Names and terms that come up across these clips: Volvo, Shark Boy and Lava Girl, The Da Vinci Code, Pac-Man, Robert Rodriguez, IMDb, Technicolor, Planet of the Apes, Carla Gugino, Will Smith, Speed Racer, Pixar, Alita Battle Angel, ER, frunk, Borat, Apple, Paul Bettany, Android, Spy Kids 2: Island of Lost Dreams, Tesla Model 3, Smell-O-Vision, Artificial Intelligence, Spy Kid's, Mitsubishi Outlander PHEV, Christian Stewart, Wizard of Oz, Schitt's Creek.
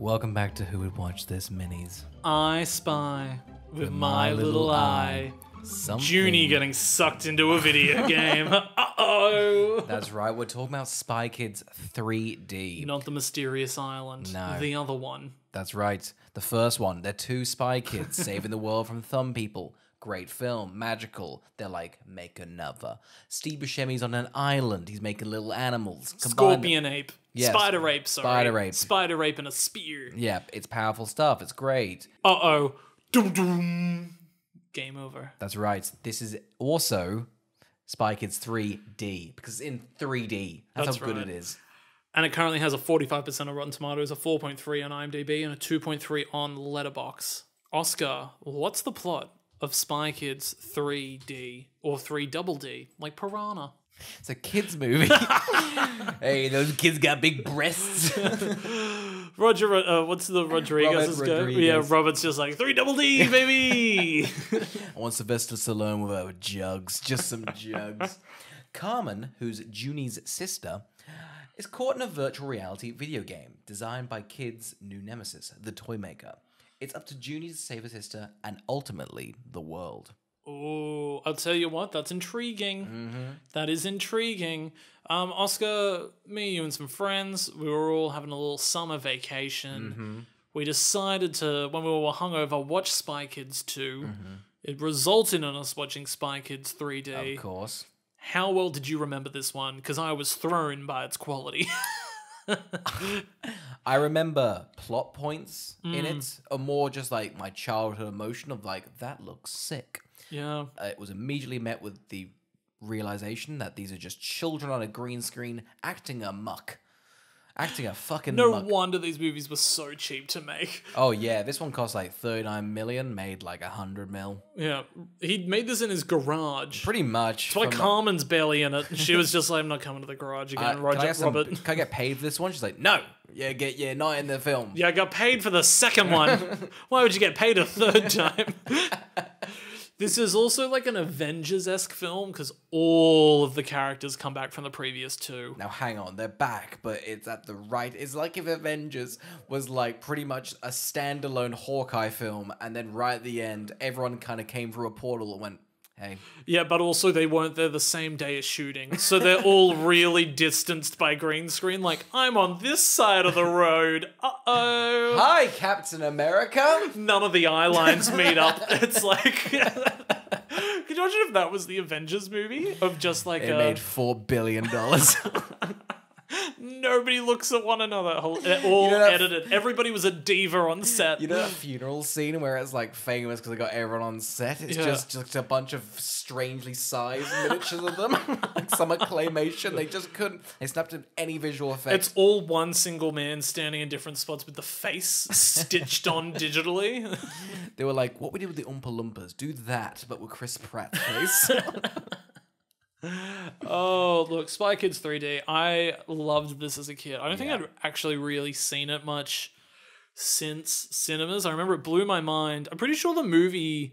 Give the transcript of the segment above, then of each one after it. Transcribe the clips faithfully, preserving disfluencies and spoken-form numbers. Welcome back to Who Would Watch This Minis. I spy with, with my, my little, little eye, eye Junie getting sucked into a video game. Uh-oh. That's right. We're talking about Spy Kids three D. Not the mysterious island. No. The other one. That's right. The first one. They're two spy kids saving the world from thumb people. Great film, magical. They're like, make another. Steve Buscemi's on an island. He's making little animals. Scorpion Combine ape. Yes. Spider ape, sorry. Spider ape. Spider ape and a spear. Yeah, it's powerful stuff. It's great. Uh-oh. Doom-doom. Game over. That's right. This is also Spy Kids three D, because it's in three D. That's, That's how right. good it is. And it currently has a forty-five percent on Rotten Tomatoes, a four point three on IMDb, and a two point three on Letterboxd. Oscar, what's the plot of Spy Kids three D or three double D, like Piranha? It's a kids movie. Hey, those kids got big breasts. Roger, uh, what's the Rodriguez's go? Rodriguez. Yeah, Robert's just like, three double D, baby! I want Sylvester Stallone with our jugs, just some jugs. Carmen, who's Junie's sister, is caught in a virtual reality video game designed by Kid's new nemesis, the Toymaker. It's up to Junie to save her sister and ultimately the world. Oh, I'll tell you what, that's intriguing. Mm-hmm. That is intriguing. Um, Oscar, me, you and some friends, we were all having a little summer vacation. Mm-hmm. We decided to, when we were hungover, watch Spy Kids two. Mm-hmm. It resulted in us watching Spy Kids three D. Of course. How well did you remember this one? Because I was thrown by its quality. I remember plot points mm. in it, or more just like my childhood emotion of like, that looks sick. Yeah. Uh, it was immediately met with the realization that these are just children on a green screen acting a muck. Acting a fucking no muck. No wonder these movies were so cheap to make. Oh yeah, this one cost like thirty-nine million, made like one hundred mil. Yeah, he made this in his garage. Pretty much. That's why Carmen's the... barely in it. She was just like, I'm not coming to the garage again, uh, Roger, can some, Robert. Can I get paid for this one? She's like, no. Yeah, get yeah, not in the film. Yeah, I got paid for the second one. Why would you get paid a third time? This is also like an Avengers-esque film because all of the characters come back from the previous two. Now, hang on. They're back, but it's at the right... It's like if Avengers was like pretty much a standalone Hawkeye film and then right at the end, everyone kind of came through a portal and went, hey. Yeah, but also they weren't there the same day as shooting. So they're all really distanced by green screen. Like, I'm on this side of the road. Uh-oh. Hi, Captain America. None of the eye lines meet up. It's like... Could you imagine if that was the Avengers movie? Of just like it a... made four billion dollars. Nobody looks at one another. All you know edited. Everybody was a diva on set. You know that funeral scene where it's like famous because they got everyone on set? It's yeah. just, just a bunch of strangely sized miniatures of them. Like some claymation. They just couldn't. They snapped in any visual effects. It's all one single man standing in different spots with the face stitched on digitally. They were like, what we did with the Oompa Loompas, do that, but with Chris Pratt's face. Oh, look, Spy Kids three D. I loved this as a kid. I don't think yeah. I'd actually really seen it much since cinemas. I remember it blew my mind. I'm pretty sure the movie,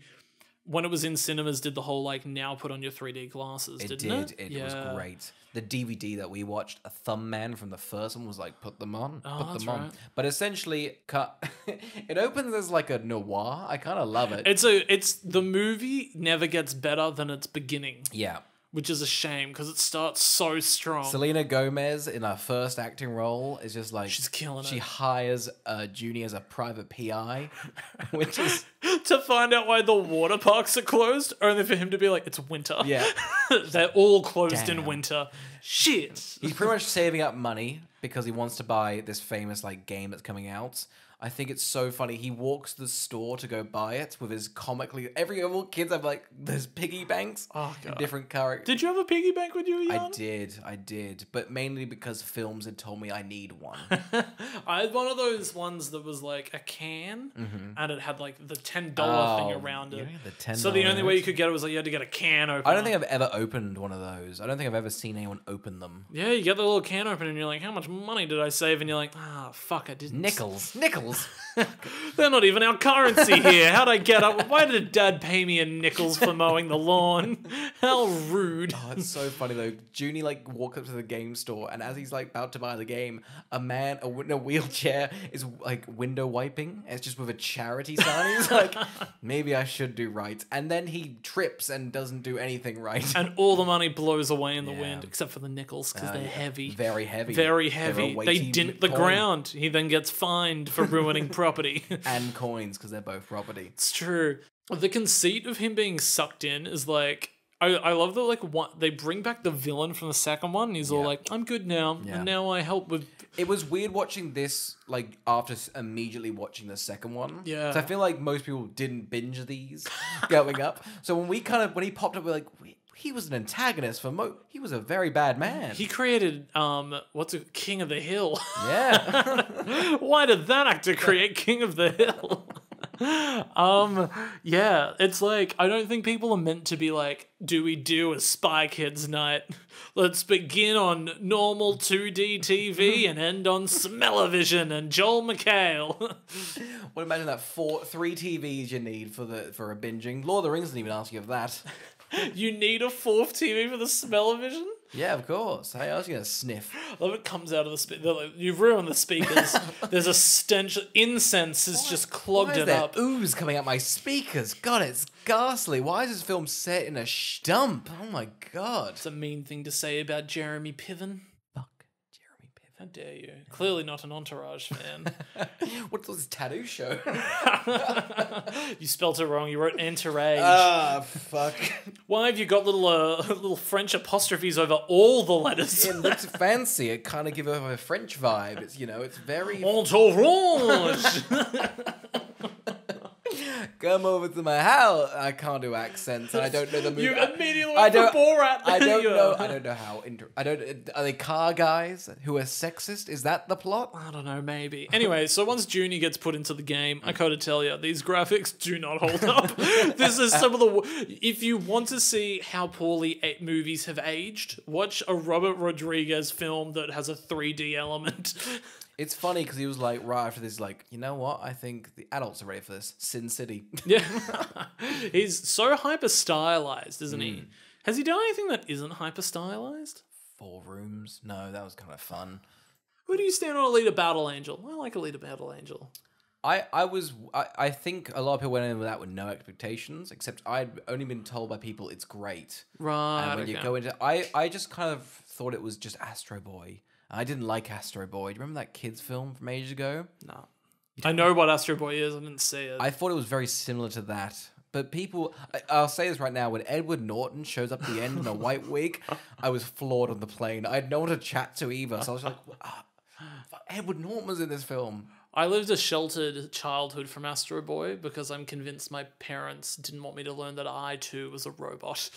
when it was in cinemas, did the whole, like, now put on your three D glasses, it didn't did. it? It yeah. was great. The D V D that we watched, a thumb man from the first one was like, put them on, oh, put them right. on. But essentially, cut. It opens as like a noir. I kind of love it. It's a, it's the movie never gets better than its beginning. Yeah. Which is a shame because it starts so strong. Selena Gomez in her first acting role is just like... She's killing it. She hires uh, Junie as a private P I, which is... to find out why the water parks are closed, only for him to be like, it's winter. Yeah. They're all closed Damn. in winter. Shit. He's pretty much saving up money because he wants to buy this famous like game that's coming out. I think it's so funny. He walks to the store to go buy it with his comically... Every all kids have, like, those piggy banks. Oh, God. Different characters. Did you have a piggy bank when you were young? I did. I did. But mainly because films had told me I need one. I had one of those ones that was, like, a can. Mm-hmm. And it had, like, the ten dollar oh, thing around it. Yeah, the ten dollars. So the only way you could get it was, like, you had to get a can opener. I don't think I've ever opened one of those. I don't think I've ever seen anyone open them. Yeah, you get the little can opener and you're like, how much money did I save? And you're like, ah, fuck, I didn't. Nickels. Nickels? They're not even our currency here. How'd I get up? Why did Dad pay me in nickels for mowing the lawn? How rude. Oh, it's so funny, though. Junie, like, walks up to the game store, and as he's, like, about to buy the game, a man a, in a wheelchair is, like, window wiping. It's just with a charity sign. He's like, maybe I should do right. And then he trips and doesn't do anything right. And all the money blows away in the yeah. wind, except for the nickels, because uh, they're yeah. heavy. Very heavy. Very heavy. They dent the ground. He then gets fined for ruining property. And coins, because they're both property. It's true. The conceit of him being sucked in is like, I, I love that, like, one, they bring back the villain from the second one, and he's yeah. all like, I'm good now, yeah. and now I help with... It was weird watching this, like, after immediately watching the second one. Yeah. So I feel like most people didn't binge these going up. So when we kind of, when he popped up, we're like, we, he was an antagonist for Mo. He was a very bad man. He created, um, what's it, King of the Hill. Yeah. Why did that actor create King of the Hill? um yeah it's like, I don't think people are meant to be like, do we do a Spy Kids night? Let's begin on normal two D T V and end on Smell-O-Vision and Joel McHale. Well, imagine that. Four three T Vs you need for the for a binging. Lord of the Rings didn't even ask you of that. You need a fourth T V for the Smell-O-Vision? Yeah, of course. Hey, I was going to sniff. I love it comes out of the speaker. Like, you've ruined the speakers. There's a stench. Incense has just clogged it up. Why is there ooze coming out my speakers? God, it's ghastly. Why is this film set in a stump? Oh my God. It's a mean thing to say about Jeremy Piven. Fuck Jeremy Piven. How dare you? Clearly not an Entourage fan. What's this tattoo show? You spelt it wrong. You wrote Entourage. Ah, uh, fuck. Why have you got little uh, little French apostrophes over all the letters? It looks fancy. It kind of gives off a French vibe. It's, you know, it's very... Entourage! Come over to my house. I can't do accents. And I don't know the movie. You immediately went to Borat. I don't know. I don't know how. Inter I don't. Are they car guys who are sexist? Is that the plot? I don't know. Maybe. Anyway, so once Junie gets put into the game, I gotta tell you, these graphics do not hold up. This is some of the. If you want to see how poorly movies have aged, watch a Robert Rodriguez film that has a three D element. It's funny because he was like, right after this, like, you know what? I think the adults are ready for this. Sin City. Yeah. He's so hyper-stylized, isn't mm. he? Has he done anything that isn't hyper-stylized? Four Rooms. No, that was kind of fun. Where do you stand on Alita Battle Angel? I like Alita Battle Angel. I, I was, I, I think a lot of people went in with that with no expectations, except I'd only been told by people it's great. Right. And when okay. you go into I, I just kind of thought it was just Astro Boy. I didn't like Astro Boy. Do you remember that kids' film from ages ago? No. I know what Astro Boy is. I didn't see it. I thought it was very similar to that. But people... I, I'll say this right now. When Edward Norton shows up at the end in a white wig, I was floored on the plane. I had no one to chat to either. So I was like, oh, Edward Norton was in this film. I lived a sheltered childhood from Astro Boy because I'm convinced my parents didn't want me to learn that I, too, was a robot.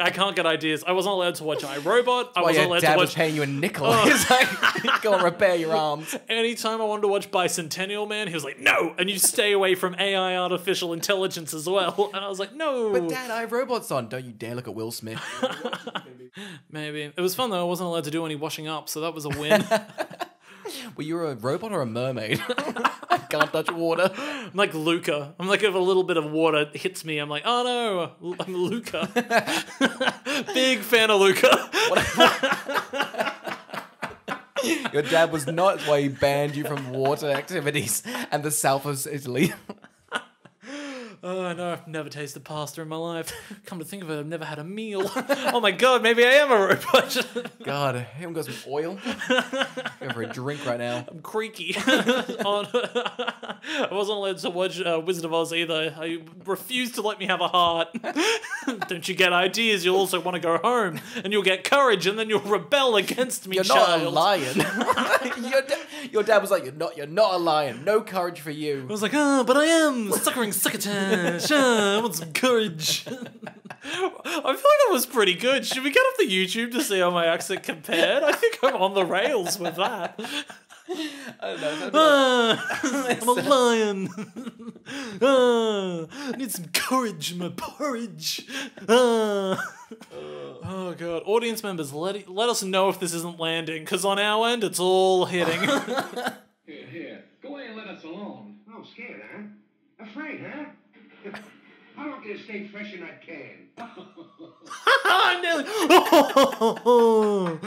I can't get ideas. I wasn't allowed to watch iRobot. I wasn't allowed to watch... Dad was paying you a nickel. Oh. He's like, go and repair your arms. Anytime I wanted to watch Bicentennial Man, he was like, no, and you stay away from A I, artificial intelligence as well. And I was like, no. But Dad, iRobot's on. Don't you dare look at Will Smith. Maybe. It was fun though. I wasn't allowed to do any washing up, so that was a win. Were you a robot or a mermaid? I can't touch water. I'm like Luca. I'm like, if a little bit of water hits me, I'm like, oh no, I'm Luca. Big fan of Luca. Your dad was not why he banned you from water activities and the south of Italy. Oh no, I've never tasted pasta in my life. Come to think of it, I've never had a meal. Oh my God, maybe I am a robot. God, I haven't got some oil. Go for a drink right now. I'm creaky. On, I wasn't allowed to watch uh, Wizard of Oz either. I refused to let me have a heart. Don't you get ideas? You'll also want to go home, and you'll get courage, and then you'll rebel against me, you're child. You're not a lion. your, da your dad was like, you're not, you're not a lion. No courage for you. I was like, ah, oh, but I am. Suckering succotan. Sure, I want some courage. I feel like that was pretty good. Should we get off the YouTube to see how my accent compared? I think I'm on the rails with that. I don't know. Ah, like... I'm a lion. Ah, I need some courage, my porridge. Ah. Oh god, audience members, let let us know if this isn't landing, because on our end it's all hitting. Here, here, go away and let us alone. Oh, scared, huh? Afraid, huh? I don't get a steak fresh in that can. I nearly. Oh,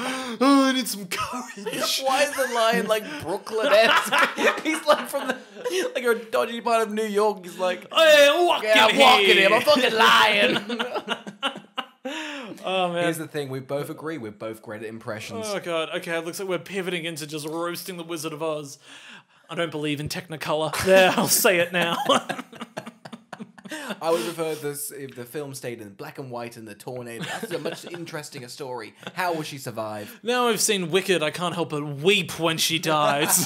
I need some courage. Why is the lion like Brooklyn-esque? He's like from the, like a dodgy part of New York. He's like, hey, I'm walking, yeah, I'm here. walking him. I'm fucking lying. Oh man. Here's the thing, we both agree, we're both great at impressions. Oh god, okay, it looks like we're pivoting into just roasting the Wizard of Oz. I don't believe in Technicolor. There, I'll say it now. I would prefer this if the film stayed in black and white and the tornado. That's a much interesting story. How will she survive? Now I've seen Wicked, I can't help but weep when she dies.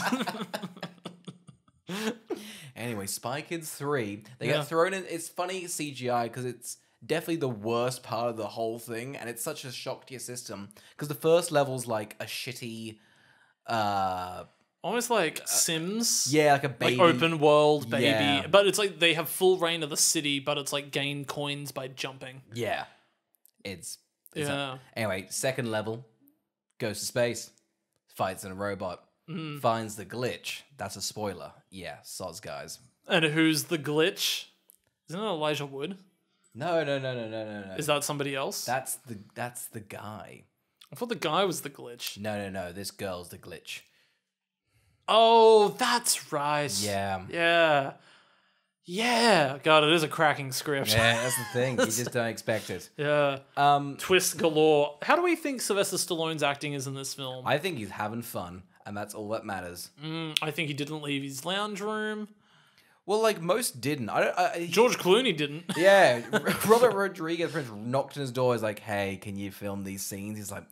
Anyway, Spy Kids three. They yeah. get thrown in. It's funny C G I because it's definitely the worst part of the whole thing, and it's such a shock to your system because the first level's like a shitty, uh, almost like uh, Sims, yeah, like a baby, like open world baby, yeah. But it's like they have full reign of the city, but it's like gain coins by jumping. Yeah, it's, it's yeah. A, anyway, second level goes to space, fights in a robot, mm. finds the glitch. That's a spoiler. Yeah, soz guys. And who's the glitch? Isn't it Elijah Wood? No, no, no, no, no, no, no. Is that somebody else? That's the that's the guy. I thought the guy was the glitch. No, no, no. This girl's the glitch. Oh, that's right. Yeah. Yeah. Yeah. God, it is a cracking script. Yeah, that's the thing. You just don't expect it. Yeah. Um, Twist galore. How do we think Sylvester Stallone's acting is in this film? I think he's having fun, and that's all that matters. Mm, I think he didn't leave his lounge room. Well, like, most didn't. I don't, I, he, George Clooney didn't. Yeah. Robert Rodriguez knocked on his door. He's like, hey, can you film these scenes? He's like,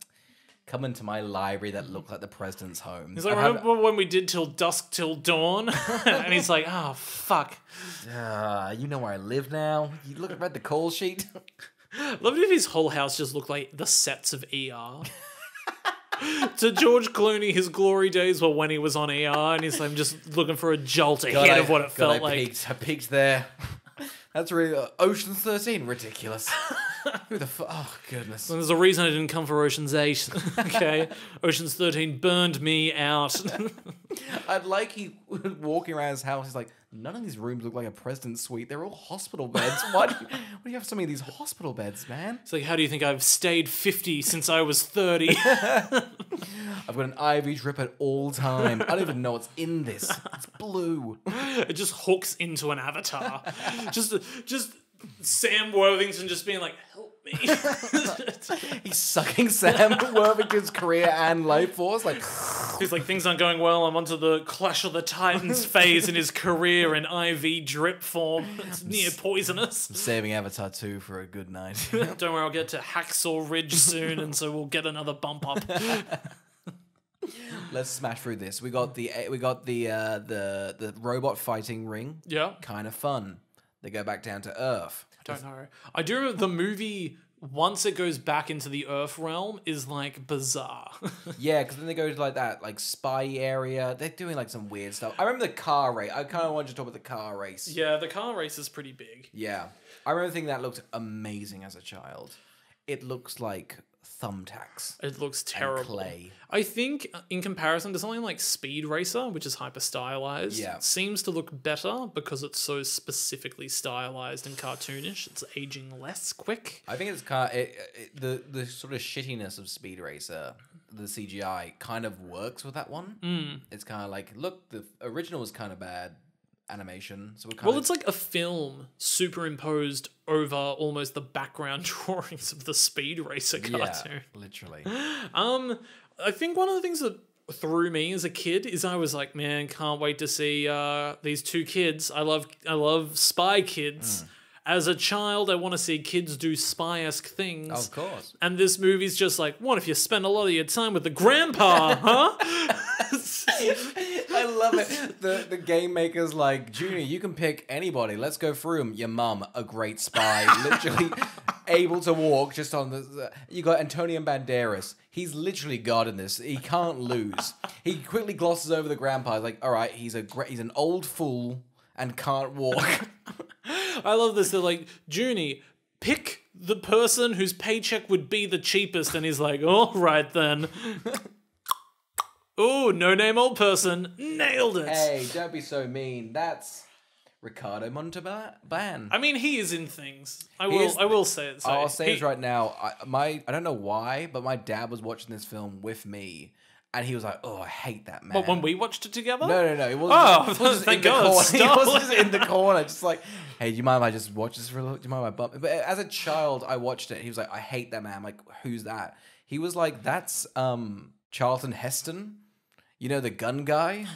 come into my library that looked like the president's home. He's like, I remember have... when we did Till Dusk Till Dawn? And he's like, oh, fuck. Uh, you know where I live now? You look at the call sheet. Love it if his whole house just looked like the sets of E R. To George Clooney, his glory days were when he was on E R, and he's like, I'm just looking for a jolt ahead God, I, of what it God, felt I like. Peaked. I peaked there. That's really uh, Ocean's thirteen, ridiculous. Who the fuck? Oh goodness. Well, there's a reason I didn't come for Ocean's eight. Okay, Ocean's thirteen burned me out. I'd like he walking around his house. He's like, none of these rooms look like a president's suite. They're all hospital beds. Why do you, why do you have so many of these hospital beds, man? It's like, how do you think I've stayed fifty since I was thirty? I've got an I V drip at all time. I don't even know what's in this. It's blue. It just hooks into an avatar. Just, just Sam Worthington just being like, help me. He's sucking Sam Worthington's career and life force. Like, he's like, things aren't going well. I'm onto the Clash of the Titans phase in his career in I V drip form. It's near poisonous. I'm saving Avatar two for a good night. Don't worry, I'll get to Hacksaw Ridge soon, and so we'll get another bump up. Let's smash through this. We got the we got the uh, the the robot fighting ring. Yeah, kind of fun. They go back down to Earth. I don't know. I do remember the movie, once it goes back into the Earth realm, is like bizarre. Yeah, because then they go to like that like spy area. They're doing like some weird stuff. I remember the car race. I kind of wanted to talk about the car race. Yeah, the car race is pretty big. Yeah, I remember thinking that looked amazing as a child. It looks like thumbtacks. It looks terrible. Clay. I think in comparison to something like Speed Racer, which is hyper stylized, yeah. seems to look better because it's so specifically stylized and cartoonish. It's aging less quick. I think it's kind of, it, it, the the sort of shittiness of Speed Racer, the C G I kind of works with that one. Mm. It's kind of like, look, the original was kind of bad animation. So we're kind well, of... it's like a film superimposed over almost the background drawings of the Speed Racer cartoon. Yeah, literally. Um, I think one of the things that threw me as a kid is I was like, man, can't wait to see uh, these two kids. I love, I love Spy Kids. Mm. As a child, I want to see kids do spy-esque things. Of course. And this movie's just like, what if you spend a lot of your time with the grandpa, huh? I love it. The the game maker's like, Junior, you can pick anybody. Let's go through him. Your mum, a great spy, literally able to walk just on the... You got Antonio Banderas. He's literally God in this. He can't lose. He quickly glosses over the grandpa. He's like, all right, he's a great, he's an old fool. and can't walk. I love this. They're like, Junie, pick the person whose paycheck would be the cheapest. And he's like, all right then. Ooh, no name old person. Nailed it. Hey, don't be so mean. That's Ricardo Montalban. I mean, he is in things. I he will I will say it. Sorry. I'll say he, this right now. I, my, I don't know why, but my dad was watching this film with me. And he was like, oh, I hate that man. What, when we watched it together? No, no, no. It wasn't, oh, it wasn't thank God. He wasn't just in the corner. Just like, hey, do you mind if I just watch this for a little? Do you mind if I bump? But as a child, I watched it. He was like, I hate that man. I'm like, who's that? He was like, that's um, Charlton Heston. You know, the gun guy.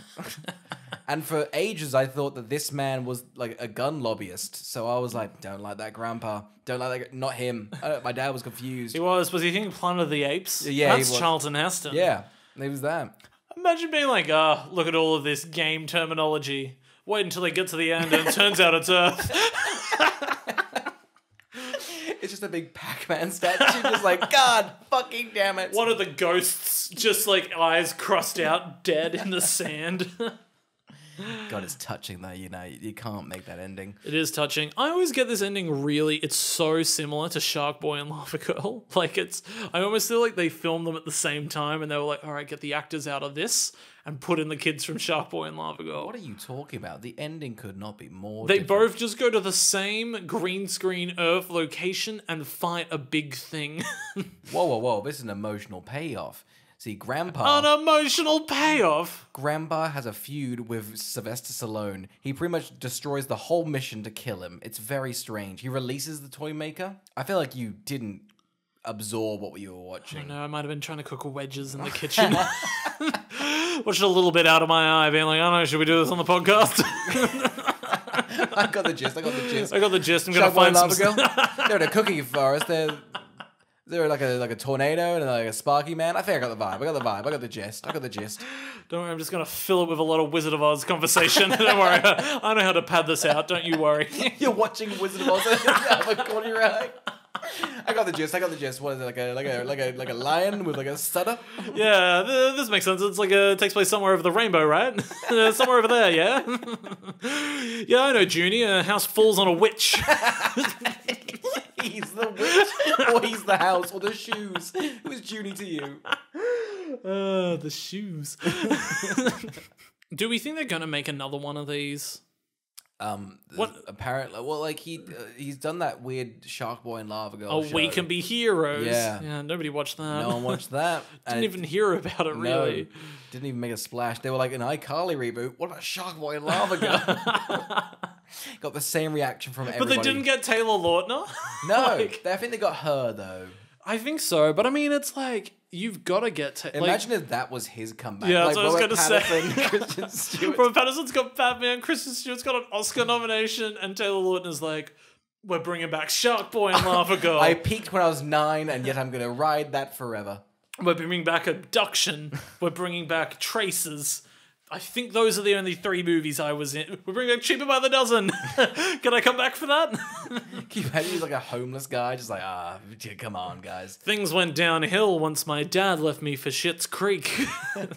And for ages, I thought that this man was like a gun lobbyist. So I was like, don't like that, grandpa. Don't like that. Not him. I don't, my dad was confused. He was. Was he thinking Planet of the Apes? Yeah, that's Charlton Heston. Yeah. It was that. Imagine being like, ah, oh, look at all of this game terminology. Wait until they get to the end and it turns out it's Earth. It's just a big Pac-Man statue, just like, God fucking damn it. One of the ghosts, just like eyes crossed out, dead in the sand. God, it's touching though, you know. You can't make that ending. It is touching. I always get this ending really, it's so similar to Shark Boy and Lava Girl. Like it's, I almost feel like they filmed them at the same time and they were like, all right, get the actors out of this and put in the kids from Shark Boy and Lava Girl. What are you talking about? The ending could not be more They different. Both just go to the same green screen Earth location and fight a big thing. Whoa, whoa, whoa. This is an emotional payoff. See, Grandpa... An emotional payoff! Grandpa has a feud with Sylvester Stallone. He pretty much destroys the whole mission to kill him. It's very strange. He releases the toy maker. I feel like you didn't absorb what you were watching. I know, I might have been trying to cook wedges in the kitchen. Watching a little bit out of my eye, being like, I don't know, should we do this on the podcast? I got the gist, I got the gist. I got the gist, I'm going to find some... Girl? They're in a cookie forest, they're... They're like a like a tornado and like a Sparky Man. I think I got the vibe. I got the vibe. I got the gist. I got the gist. Don't worry, I'm just gonna fill it with a lot of Wizard of Oz conversation. Don't worry, I know how to pad this out. Don't you worry. You're watching Wizard of Oz. I got the gist. I got the gist. What is it? Like a like a like a like a lion with like a stutter. Yeah, th this makes sense. It's like a it takes place somewhere over the rainbow, right? Somewhere over there. Yeah. Yeah, I know, Junior. A house falls on a witch. He's the witch, or he's the house, or the shoes. Who's Junie to you? Uh, the shoes. Do we think they're gonna make another one of these? Um, what? Apparently, well, like he uh, he's done that weird Shark Boy and Lava Girl. Oh, show. We Can Be Heroes. Yeah, yeah. Nobody watched that. No one watched that. Didn't even hear about it. Really. No, didn't even make a splash. They were like an iCarly reboot. What about Shark Boy and Lava Girl? Got the same reaction from everybody. But they didn't get Taylor Lautner? No. Like, I think they got her, though. I think so. But, I mean, it's like, you've got to get... Ta Imagine like, if that was his comeback. Yeah, that's like, what Robert I was going to say. Christian Stewart. Robert Pattinson's got Batman, Christian Stewart's got an Oscar nomination, and Taylor Lautner's like, we're bringing back Shark Boy and Lava Girl. I peaked when I was nine, and yet I'm going to ride that forever. We're bringing back Abduction. We're bringing back Traces. I think those are the only three movies I was in. We're bringing back Cheaper by the Dozen. Can I come back for that? Can you imagine he's like a homeless guy? Just like, ah, come on, guys. Things went downhill once my dad left me for Schitt's Creek. There's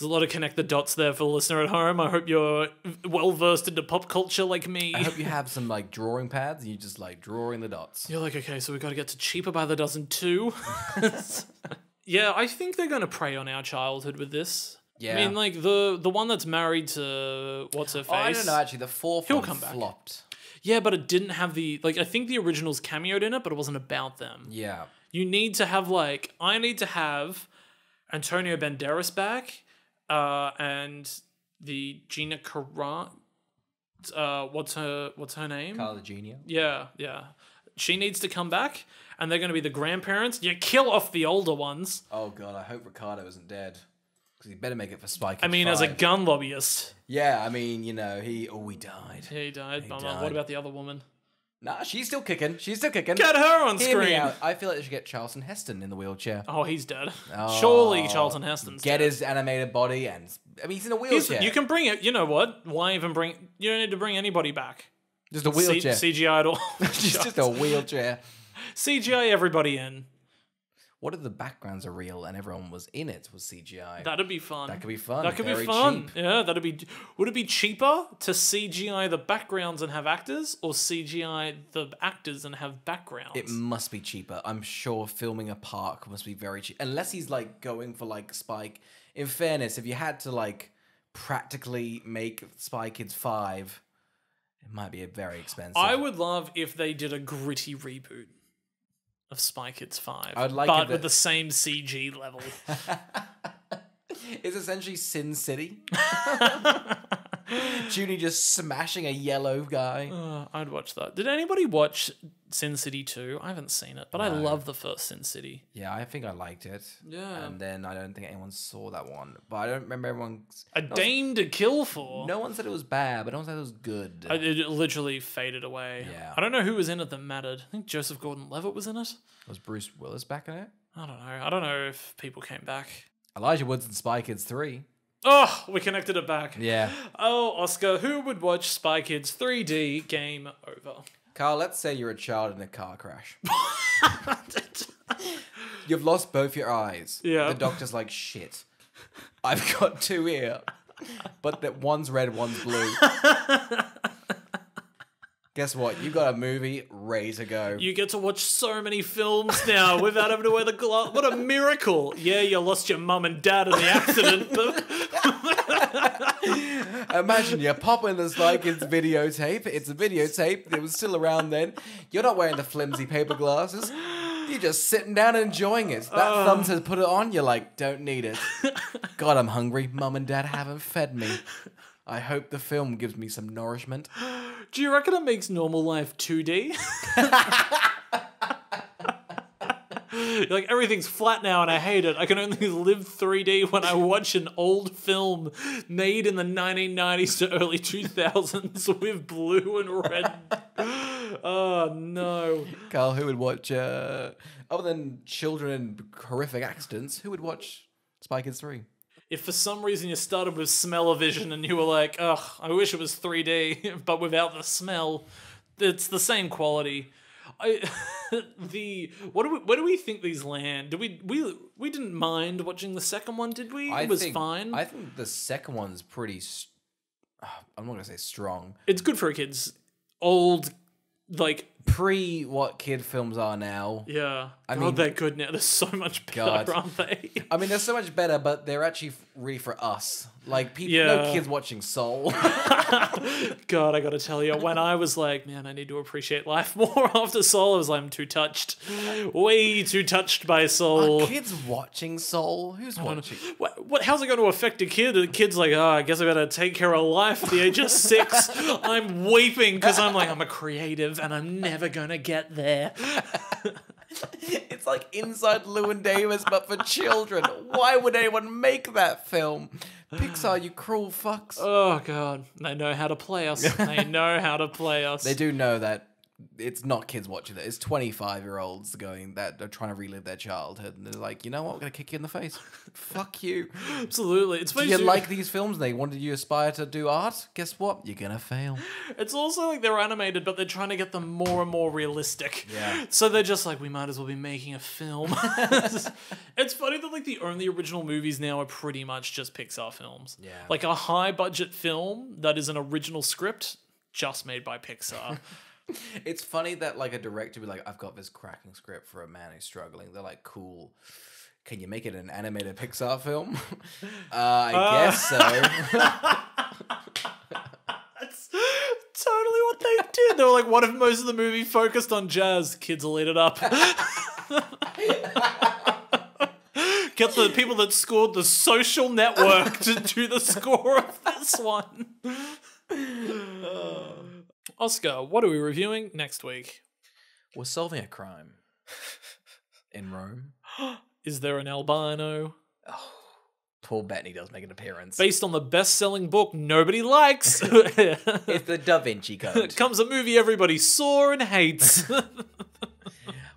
a lot of connect the dots there for the listener at home. I hope you're well-versed into pop culture like me. I hope you have some, like, drawing pads and you just, like, drawing the dots. You're like, okay, so we've got to get to Cheaper by the Dozen too. Yeah, I think they're going to prey on our childhood with this. Yeah. I mean, like, the the one that's married to what's-her-face... Oh, I don't know, actually. The fourth one flopped. Yeah, but it didn't have the... Like, I think the originals cameoed in it, but it wasn't about them. Yeah. You need to have, like... I need to have Antonio Banderas back uh, and the Gina Carano... Uh, what's her What's her name? Carla Gugino. Yeah, yeah. She needs to come back. And they're going to be the grandparents. You kill off the older ones. Oh, God. I hope Ricardo isn't dead. Because he better make it for Spy Kids I mean, five. As a gun lobbyist. Yeah, I mean, you know, he... Oh, he died. Yeah, he died. He died. What about the other woman? Nah, she's still kicking. She's still kicking. Get her on Hear screen. Me out. I feel like they should get Charlton Heston in the wheelchair. Oh, he's dead. Oh, surely Charlton Heston's get dead. Get his animated body and... I mean, he's in a wheelchair. He's, you can bring it... You know what? Why even bring... You don't need to bring anybody back. Just a wheelchair. C G I'd all. Just, just a wheelchair. C G I everybody in. What if the backgrounds are real and everyone was in it was C G I? That'd be fun. That could be fun. That could Very be fun. Cheap. Yeah, that'd be. Would it be cheaper to C G I the backgrounds and have actors, or C G I the actors and have backgrounds? It must be cheaper. I'm sure filming a park must be very cheap, unless he's like going for like Spike. In fairness, if you had to like practically make Spy Kids five, it might be very expensive. I would love if they did a gritty reboot of Spy Kids five, I'd like but it that... with the same C G level. It's essentially Sin City. Junie just smashing a yellow guy. Uh, I'd watch that. Did anybody watch Sin City two? I haven't seen it, but no. I love the first Sin City. Yeah, I think I liked it. Yeah. And then I don't think anyone saw that one. But I don't remember everyone... A no dame was... to kill for. No one said it was bad, but no one said it was good. I, it literally faded away. Yeah. I don't know who was in it that mattered. I think Joseph Gordon-Levitt was in it. Was Bruce Willis back in it? I don't know. I don't know if people came back. Elijah Wood's in Spy Kids three. Oh, we connected it back. Yeah. Oh, Oscar, who would watch Spy Kids three D? Game over. Carl, let's say you're a child in a car crash. You've lost both your eyes. Yeah. The doctor's like, shit, I've got two here, but that one's red, one's blue. Guess what? You got a movie ready to go. You get to watch so many films now without having to wear the glove. What a miracle. Yeah, you lost your mum and dad in the accident, but... Imagine you're popping this like it's videotape. It's a videotape. It was still around then. You're not wearing the flimsy paper glasses. You're just sitting down and enjoying it. That uh, thumb says put it on. You're like, don't need it. God, I'm hungry. Mum and dad haven't fed me. I hope the film gives me some nourishment. Do you reckon it makes normal life two D? You're like, everything's flat now and I hate it. I can only live three D when I watch an old film made in the nineteen nineties to early two thousands with blue and red. Oh, no. Carl, who would watch, uh, other than children and horrific accidents, who would watch Spy Kids three? If for some reason you started with smell-o-vision and you were like, ugh, I wish it was three D, but without the smell, it's the same quality. I, the what do we where do we think these land? Do we we we didn't mind watching the second one, did we? I it was think, fine. I think the second one's pretty. I'm not gonna say strong. It's good for a kid's old, like pre what kid films are now. Yeah, I God, mean they're good now. They're so much better, God. aren't they? I mean, they're so much better, but they're actually really for us. Like people, yeah. No kids watching Soul. God, I gotta tell you, when I was like, man, I need to appreciate life more after Soul, I was like, I'm too touched, way too touched by Soul. Are kids watching Soul? Who's watching? What, what? How's it going to affect a kid? The kid's like, oh, I guess I better take care of life at the age of six. I'm weeping because I'm like, I'm a creative and I'm never gonna get there. It's like Inside Llewyn Davis, but for children. Why would anyone make that film? Pixar, you cruel fucks. Oh, God. They know how to play us. They know how to play us. They do know that it's not kids watching it. It's twenty-five-year-olds going that are trying to relive their childhood. And they're like, you know what? We're going to kick you in the face. Fuck you. Absolutely. It's do you like these films and they wanted you to aspire to do art? Guess what? You're going to fail. It's also like they're animated, but they're trying to get them more and more realistic. Yeah. So they're just like, we might as well be making a film. It's funny that like the only original movies now are pretty much just Pixar films. Yeah. Like a high-budget film that is an original script just made by Pixar. It's funny that like a director would be like, I've got this cracking script for a man who's struggling. They're like, cool. Can you make it an animated Pixar film? uh, I uh. guess so. That's totally what they did. They were like, what if most of the movie focused on jazz? Kids will eat it up. Get the people that scored The Social Network to do the score of this one. Oh. Oscar, what are we reviewing next week? We're solving a crime in Rome. Is there an albino? Oh, Paul Bettany does make an appearance. Based on the best-selling book nobody likes. It's the Da Vinci Code. Comes a movie everybody saw and hates.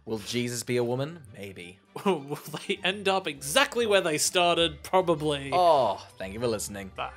Will Jesus be a woman? Maybe. Will they end up exactly where they started? Probably. Oh, thank you for listening. Bye.